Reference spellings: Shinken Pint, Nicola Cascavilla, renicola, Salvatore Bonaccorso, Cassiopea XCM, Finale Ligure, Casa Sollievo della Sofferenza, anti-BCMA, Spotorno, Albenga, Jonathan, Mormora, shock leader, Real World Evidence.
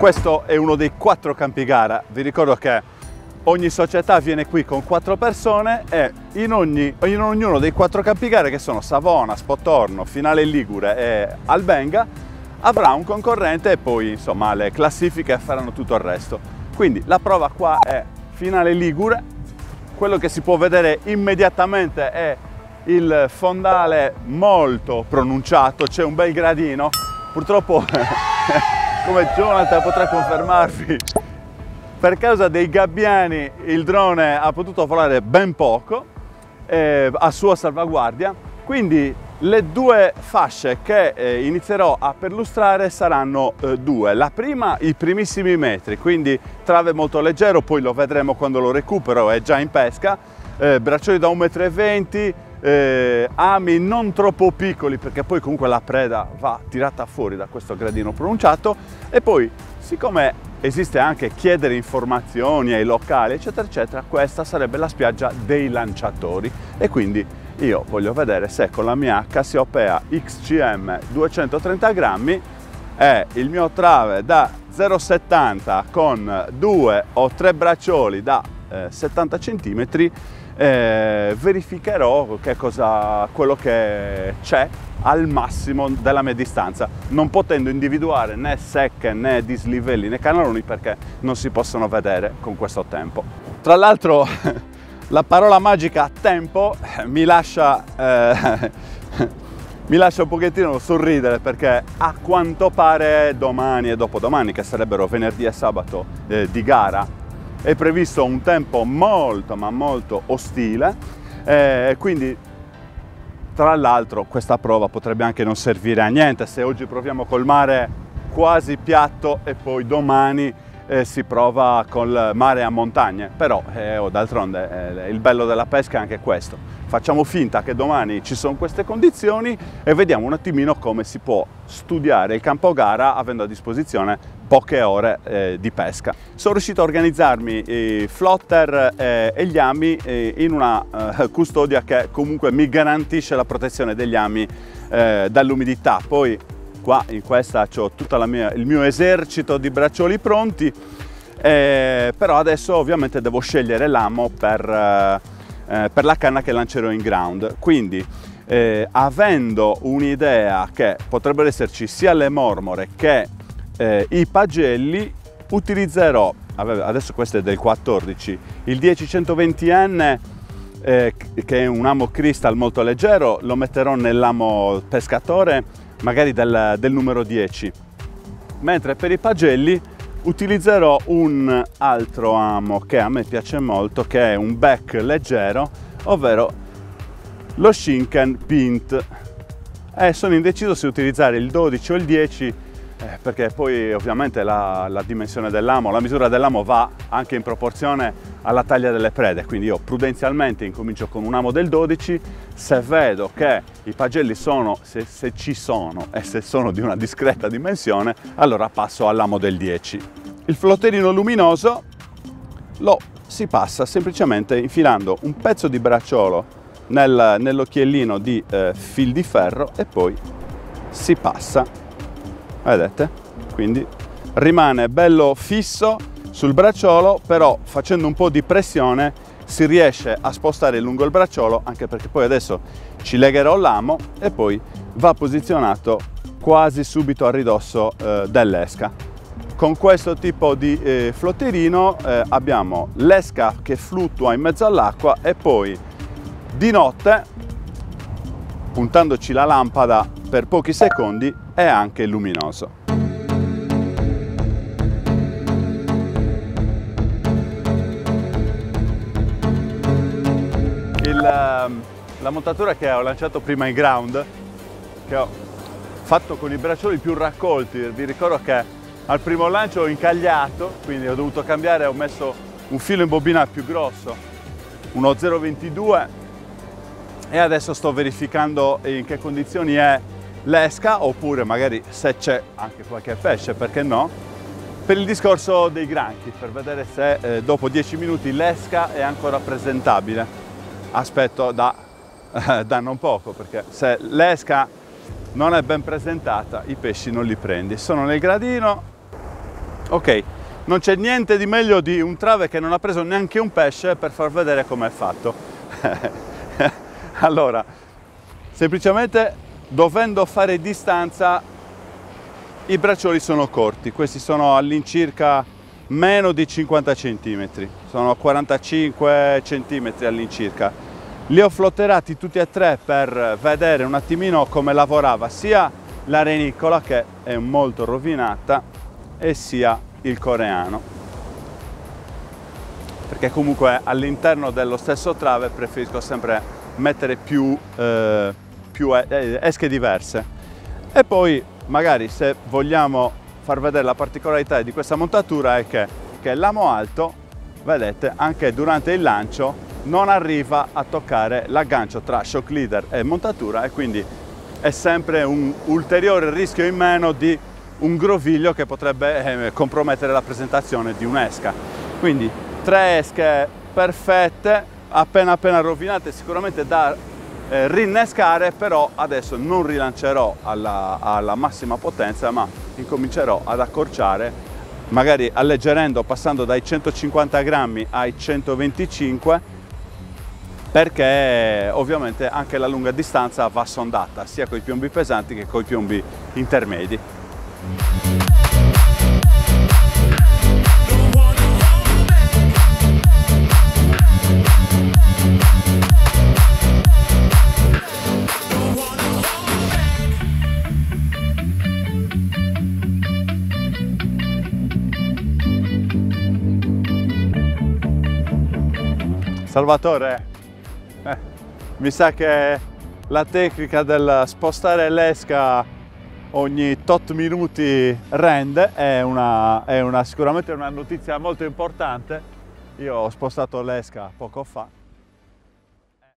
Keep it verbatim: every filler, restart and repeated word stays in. Questo è uno dei quattro campi gara. Vi ricordo che ogni società viene qui con quattro persone e in, ogni, in ognuno dei quattro campi gara, che sono Savona, Spotorno, Finale Ligure e Albenga, avrà un concorrente e poi insomma le classifiche faranno tutto il resto. Quindi la prova qua è Finale Ligure. Quello che si può vedere immediatamente è il fondale molto pronunciato, c'è un bel gradino. Purtroppo, come Jonathan potrà confermarvi, per causa dei gabbiani il drone ha potuto volare ben poco eh, a sua salvaguardia, quindi le due fasce che eh, inizierò a perlustrare saranno eh, due. La prima, i primissimi metri, quindi trave molto leggero, poi lo vedremo quando lo recupero, è già in pesca, eh, braccioli da un metro e venti, eh, ami non troppo piccoli perché poi comunque la preda va tirata fuori da questo gradino pronunciato. E poi, siccome esiste anche chiedere informazioni ai locali eccetera eccetera, questa sarebbe la spiaggia dei lanciatori e quindi io voglio vedere se con la mia Cassiopea X C M duecentotrenta grammi e il mio trave da zero virgola settanta con due o tre braccioli da eh, settanta centimetri eh, verificherò che cosa, quello che c'è al massimo della mia distanza, non potendo individuare né secche né dislivelli né canaloni perché non si possono vedere con questo tempo. Tra l'altro la parola magica tempo mi lascia, eh, mi lascia un pochettino sorridere perché a quanto pare domani e dopodomani, che sarebbero venerdì e sabato eh, di gara, è previsto un tempo molto ma molto ostile, eh, quindi tra l'altro questa prova potrebbe anche non servire a niente se oggi proviamo col mare quasi piatto e poi domani eh, si prova col mare a montagne. Però eh, oh, d'altronde eh, il bello della pesca è anche questo. Facciamo finta che domani ci sono queste condizioni e vediamo un attimino come si può studiare il campo gara avendo a disposizione poche ore eh, di pesca. Sono riuscito a organizzarmi i flotter eh, e gli ami eh, in una eh, custodia che comunque mi garantisce la protezione degli ami eh, dall'umidità. Poi qua in questa ho tutto il mio esercito di braccioli pronti, eh, però adesso ovviamente devo scegliere l'amo per, eh, per la canna che lancerò in ground. Quindi eh, avendo un'idea che potrebbero esserci sia le mormore che Eh, i pagelli, utilizzerò, adesso questo è del quattordici, il dieci centoventi N eh, che è un amo crystal molto leggero, lo metterò nell'amo pescatore magari del, del numero dieci, mentre per i pagelli utilizzerò un altro amo che a me piace molto, che è un back leggero, ovvero lo Shinken Pint, e sono indeciso se utilizzare il dodici o il dieci, Eh, perché poi ovviamente la, la dimensione dell'amo, la misura dell'amo va anche in proporzione alla taglia delle prede, quindi io prudenzialmente incomincio con un amo del dodici, se vedo che i pagelli sono, se, se ci sono e se sono di una discreta dimensione, allora passo all'amo del dieci. Il flotterino luminoso lo si passa semplicemente infilando un pezzo di bracciolo nel, nell'occhiellino di eh, fil di ferro e poi si passa. Vedete? Quindi rimane bello fisso sul bracciolo, però facendo un po' di pressione si riesce a spostare lungo il bracciolo, anche perché poi adesso ci legherò l'amo e poi va posizionato quasi subito a ridosso eh, dell'esca. Con questo tipo di eh, flotterino eh, abbiamo l'esca che fluttua in mezzo all'acqua e poi di notte, puntandoci la lampada per pochi secondi, è anche luminoso. Il, la montatura che ho lanciato prima in ground, che ho fatto con i braccioli più raccolti, vi ricordo che al primo lancio ho incagliato, quindi ho dovuto cambiare, ho messo un filo in bobina più grosso, uno zero virgola ventidue, e adesso sto verificando in che condizioni è l'esca, oppure magari se c'è anche qualche pesce, perché no, per il discorso dei granchi, per vedere se eh, dopo dieci minuti l'esca è ancora presentabile. Aspetto da, eh, da non poco, perché se l'esca non è ben presentata i pesci non li prendi. Sono nel gradino, Ok, non c'è niente di meglio di un trave che non ha preso neanche un pesce per far vedere com'è fatto. Allora, semplicemente dovendo fare distanza i braccioli sono corti, questi sono all'incirca meno di cinquanta centimetri, sono quarantacinque centimetri all'incirca. Li ho flotterati tutti e tre per vedere un attimino come lavorava sia la renicola, che è molto rovinata, e sia il coreano, perché comunque all'interno dello stesso trave preferisco sempre mettere più, eh, più esche diverse. E poi magari, se vogliamo far vedere la particolarità di questa montatura, è che, che l'amo alto, vedete, anche durante il lancio non arriva a toccare l'aggancio tra shock leader e montatura, e quindi è sempre un ulteriore rischio in meno di un groviglio che potrebbe eh, compromettere la presentazione di un'esca. Quindi tre esche perfette, appena appena rovinate, sicuramente da eh, rinnescare, però adesso non rilancerò alla, alla massima potenza, ma incomincerò ad accorciare, magari alleggerendo, passando dai centocinquanta grammi ai centoventicinque, perché ovviamente anche la lunga distanza va sondata, sia con i piombi pesanti che con i piombi intermedi. Salvatore, eh, mi sa che la tecnica del spostare l'esca ogni tot minuti rende, è, una, è una, sicuramente una notizia molto importante. Io ho spostato l'esca poco fa.